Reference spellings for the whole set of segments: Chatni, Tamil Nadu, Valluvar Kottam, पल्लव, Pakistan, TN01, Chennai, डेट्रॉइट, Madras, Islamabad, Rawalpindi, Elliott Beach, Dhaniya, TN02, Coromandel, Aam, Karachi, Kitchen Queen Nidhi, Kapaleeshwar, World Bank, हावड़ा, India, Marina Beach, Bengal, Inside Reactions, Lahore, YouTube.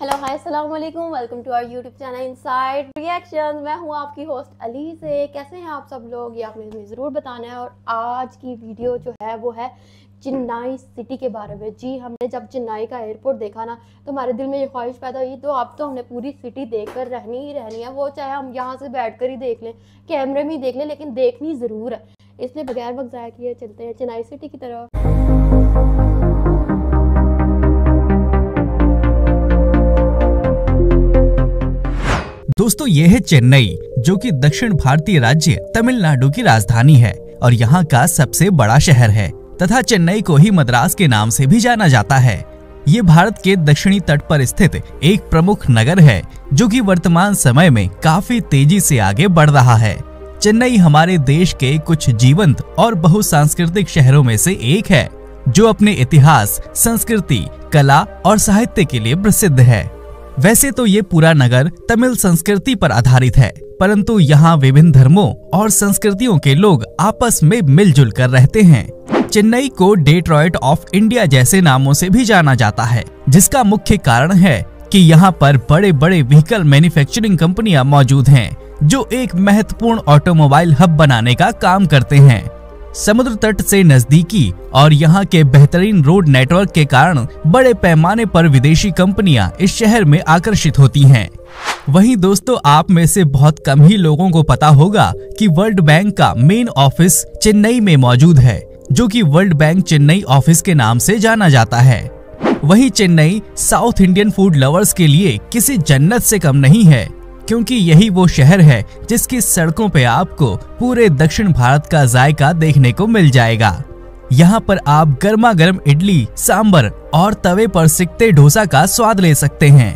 Hello hi अस्सलाम वालेकुम, welcome to our YouTube channel inside reactions. मैं हूँ आपकी होस्ट अली। से कैसे हैं आप सब लोग, ये आपने मुझे ज़रूर बताना है। और आज की वीडियो जो है वो है चेन्नई सिटी के बारे में। जी, हमने जब चेन्नई का एयरपोर्ट देखा ना तो हमारे दिल में ये ख्वाहिश पैदा हुई तो अब तो हमने पूरी सिटी देखकर रहनी ही रहनी है। वो चाहे हम यहाँ से बैठकर ही देख लें, कैमरे में ही देख लें, लेकिन देखनी ज़रूर है। इसलिए बगैर वक्त ज़ाया किए चलते हैं चेन्नई सिटी की तरफ। दोस्तों, ये है चेन्नई, जो कि दक्षिण भारतीय राज्य तमिलनाडु की राजधानी है और यहाँ का सबसे बड़ा शहर है तथा चेन्नई को ही मद्रास के नाम से भी जाना जाता है। ये भारत के दक्षिणी तट पर स्थित एक प्रमुख नगर है जो कि वर्तमान समय में काफी तेजी से आगे बढ़ रहा है। चेन्नई हमारे देश के कुछ जीवंत और बहुसांस्कृतिक शहरों में से एक है जो अपने इतिहास, संस्कृति, कला और साहित्य के लिए प्रसिद्ध है। वैसे तो ये पूरा नगर तमिल संस्कृति पर आधारित है, परंतु यहाँ विभिन्न धर्मों और संस्कृतियों के लोग आपस में मिलजुल कर रहते हैं। चेन्नई को डेट्रॉइट ऑफ इंडिया जैसे नामों से भी जाना जाता है, जिसका मुख्य कारण है कि यहाँ पर बड़े बड़े व्हीकल मैन्युफैक्चरिंग कंपनियां मौजूद हैं, जो एक महत्वपूर्ण ऑटोमोबाइल हब बनाने का काम करते हैं। समुद्र तट से नजदीकी और यहाँ के बेहतरीन रोड नेटवर्क के कारण बड़े पैमाने पर विदेशी कंपनियां इस शहर में आकर्षित होती हैं। वहीं दोस्तों, आप में से बहुत कम ही लोगों को पता होगा कि वर्ल्ड बैंक का मेन ऑफिस चेन्नई में मौजूद है, जो कि वर्ल्ड बैंक चेन्नई ऑफिस के नाम से जाना जाता है। वहीं Chennai south Indian food lovers के लिए किसी जन्नत से कम नहीं है, क्योंकि यही वो शहर है जिसकी सड़कों पे आपको पूरे दक्षिण भारत का जायका देखने को मिल जाएगा। यहाँ पर आप गर्मा गर्म इडली, सांबर और तवे पर सिकते डोसा का स्वाद ले सकते हैं।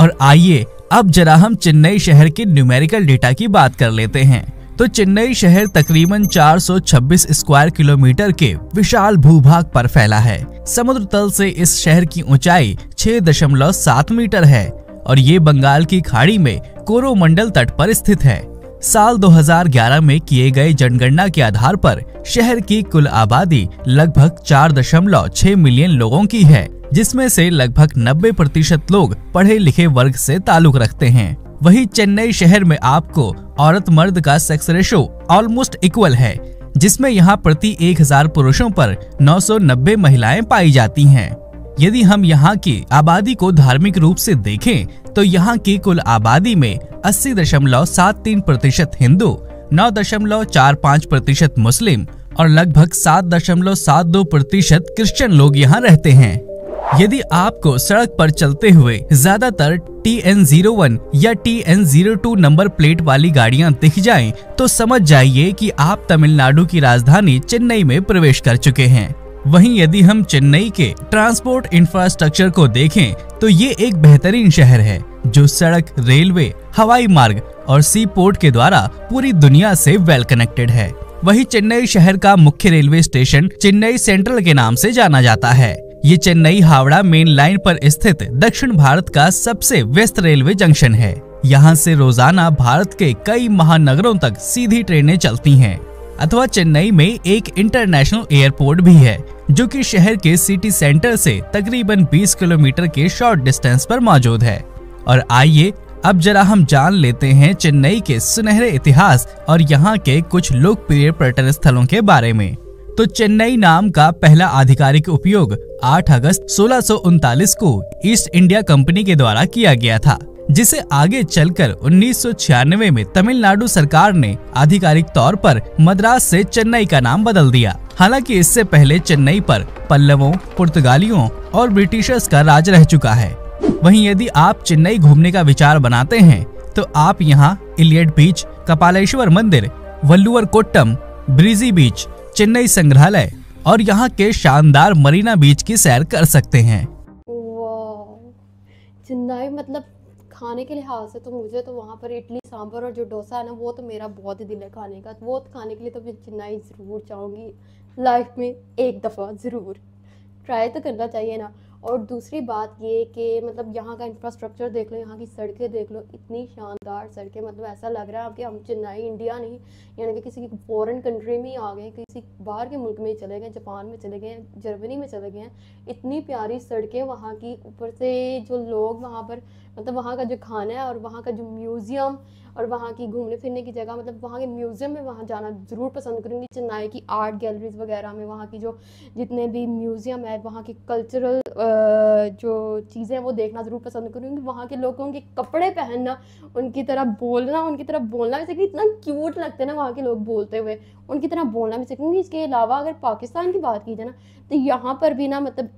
और आइए अब जरा हम चेन्नई शहर के न्यूमेरिकल डेटा की बात कर लेते हैं। तो चेन्नई शहर तकरीबन 426 स्क्वायर किलोमीटर के विशाल भूभाग पर फैला है। समुद्र तल से इस शहर की ऊंचाई 6.7 मीटर है और ये बंगाल की खाड़ी में कोरोमंडल तट पर स्थित है। साल 2011 में किए गए जनगणना के आधार पर शहर की कुल आबादी लगभग 4.6 मिलियन लोगों की है, जिसमें से लगभग 90% लोग पढ़े लिखे वर्ग से ताल्लुक रखते हैं। वहीं चेन्नई शहर में आपको औरत मर्द का सेक्स रेशो ऑलमोस्ट इक्वल है, जिसमें यहाँ प्रति 1000 पुरुषों पर 990 महिलाएं पाई जाती हैं। यदि हम यहाँ की आबादी को धार्मिक रूप से देखें तो यहाँ की कुल आबादी में 80.73% हिंदू, 9.45% मुस्लिम और लगभग 7.72% क्रिश्चियन लोग यहाँ रहते हैं। यदि आपको सड़क पर चलते हुए ज्यादातर TN01 या TN02 नंबर प्लेट वाली गाड़ियाँ दिख जाएं, तो समझ जाइए कि आप तमिलनाडु की राजधानी चेन्नई में प्रवेश कर चुके हैं। वहीं यदि हम चेन्नई के ट्रांसपोर्ट इंफ्रास्ट्रक्चर को देखें तो ये एक बेहतरीन शहर है जो सड़क, रेलवे, हवाई मार्ग और सी पोर्ट के द्वारा पूरी दुनिया से वेल कनेक्टेड है। वहीं चेन्नई शहर का मुख्य रेलवे स्टेशन चेन्नई सेंट्रल के नाम से जाना जाता है। ये चेन्नई हावड़ा मेन लाइन पर स्थित दक्षिण भारत का सबसे व्यस्त रेलवे जंक्शन है। यहाँ से रोजाना भारत के कई महानगरों तक सीधी ट्रेनें चलती हैं। अथवा चेन्नई में एक इंटरनेशनल एयरपोर्ट भी है जो कि शहर के सिटी सेंटर से तकरीबन 20 किलोमीटर के शॉर्ट डिस्टेंस पर मौजूद है। और आइए अब जरा हम जान लेते हैं चेन्नई के सुनहरे इतिहास और यहाँ के कुछ लोकप्रिय पर्यटन स्थलों के बारे में। तो चेन्नई नाम का पहला आधिकारिक उपयोग 8 अगस्त 1639 को ईस्ट इंडिया कंपनी के द्वारा किया गया था, जिसे आगे चलकर 1996 में तमिलनाडु सरकार ने आधिकारिक तौर पर मद्रास से चेन्नई का नाम बदल दिया। हालांकि इससे पहले चेन्नई पर पल्लवों, पुर्तगालियों और ब्रिटिशर्स का राज रह चुका है। वहीं यदि आप चेन्नई घूमने का विचार बनाते हैं तो आप यहाँ इलियट बीच, कपालेश्वर मंदिर, वल्लुवर कोट्टम, ब्रिजी बीच, चेन्नई संग्रहालय और यहाँ के शानदार मरीना बीच की सैर कर सकते हैं। चेन्नई मतलब खाने के लिहाज से तो मुझे तो वहाँ पर इडली, सांभर और जो डोसा है ना, वो तो मेरा बहुत ही दिल है खाने का। वो तो खाने के लिए तो मैं चेन्नई ज़रूर जाऊँगी, लाइफ में एक दफ़ा ज़रूर ट्राई तो करना चाहिए ना। और दूसरी बात ये कि मतलब यहाँ का इंफ्रास्ट्रक्चर देख लो, यहाँ की सड़कें देख लो, इतनी शानदार सड़कें, मतलब ऐसा लग रहा है कि हम चेन्नई इंडिया नहीं यानी कि किसी फॉरेन कंट्री में ही आ गए, किसी बाहर के मुल्क में ही चले गए, जापान में चले गए, जर्मनी में चले गए हैं। इतनी प्यारी सड़कें वहाँ की, ऊपर से जो लोग वहाँ पर मतलब वहाँ का जो खाना है और वहाँ का जो म्यूज़ियम और वहाँ की घूमने फिरने की जगह, मतलब वहाँ के म्यूज़ियम में वहाँ जाना ज़रूर पसंद करूँगी। चेन्नई की आर्ट गैलरीज वगैरह में वहाँ की जो जितने भी म्यूज़ियम है, वहाँ की कल्चरल जो चीज़ें हैं वो देखना ज़रूर पसंद करूँगी। वहाँ के लोगों के कपड़े पहनना, उनकी तरह बोलना जैसे कि इतना क्यूट लगता है ना वहाँ के लोग बोलते हुए, उनकी तरह बोलना भी सीखूँगी। इसके अलावा अगर पाकिस्तान की बात की जाए ना, तो यहाँ पर भी ना मतलब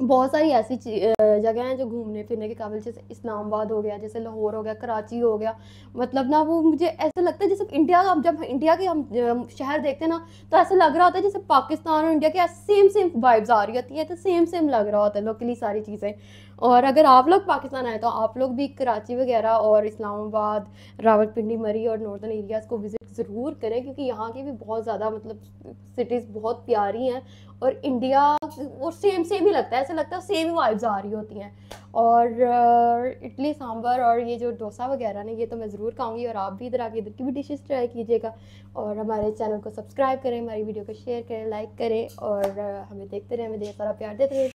बहुत सारी ऐसी जगह हैं जो घूमने फिरने के काबिल, जैसे इस्लामाबाद हो गया, जैसे लाहौर हो गया, कराची हो गया, मतलब ना वो मुझे ऐसा लगता है जैसे इंडिया का, जब इंडिया के हम शहर देखते हैं ना तो ऐसा लग रहा होता है जैसे पाकिस्तान और इंडिया के सेम वाइब्स आ रही होती है, तो सेम लग रहा होता है लोकली सारी चीज़ें। और अगर आप लोग पाकिस्तान आए तो आप लोग भी कराची वगैरह और इस्लामाबाद, रावलपिंडी, मरी और नॉर्दर्न एरियाज़ को विज़िट ज़रूर करें, क्योंकि यहाँ की भी बहुत ज़्यादा मतलब सिटीज़ बहुत प्यारी हैं और इंडिया वो सेम ही लगता है, ऐसा लगता है सेम ही वाइब्स आ रही होती हैं। और इडली सांभर और ये जो डोसा वगैरह ने, ये तो मैं ज़रूर खाऊंगी, और आप भी इधर आके इधर की भी डिशेस ट्राई कीजिएगा। और हमारे चैनल को सब्सक्राइब करें, हमारी वीडियो को शेयर करें, लाइक करें और हमें देखते रहें, हमें ढेर सारा प्यार देते रहें।